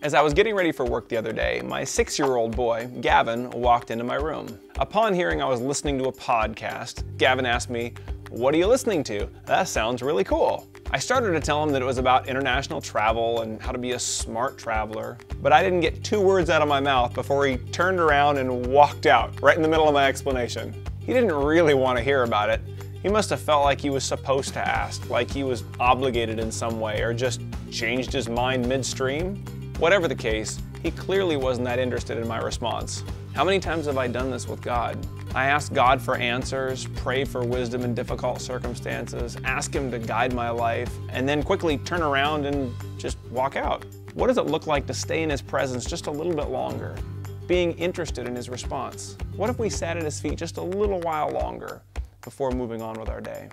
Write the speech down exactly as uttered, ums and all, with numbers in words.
As I was getting ready for work the other day, my six-year-old boy, Gavin, walked into my room. Upon hearing I was listening to a podcast, Gavin asked me, "What are you listening to? That sounds really cool." I started to tell him that it was about international travel and how to be a smart traveler, but I didn't get two words out of my mouth before he turned around and walked out, right in the middle of my explanation. He didn't really want to hear about it. He must have felt like he was supposed to ask, like he was obligated in some way, or just changed his mind midstream. Whatever the case, he clearly wasn't that interested in my response. How many times have I done this with God? I ask God for answers, pray for wisdom in difficult circumstances, ask Him to guide my life, and then quickly turn around and just walk out. What does it look like to stay in His presence just a little bit longer, being interested in His response? What if we sat at His feet just a little while longer before moving on with our day?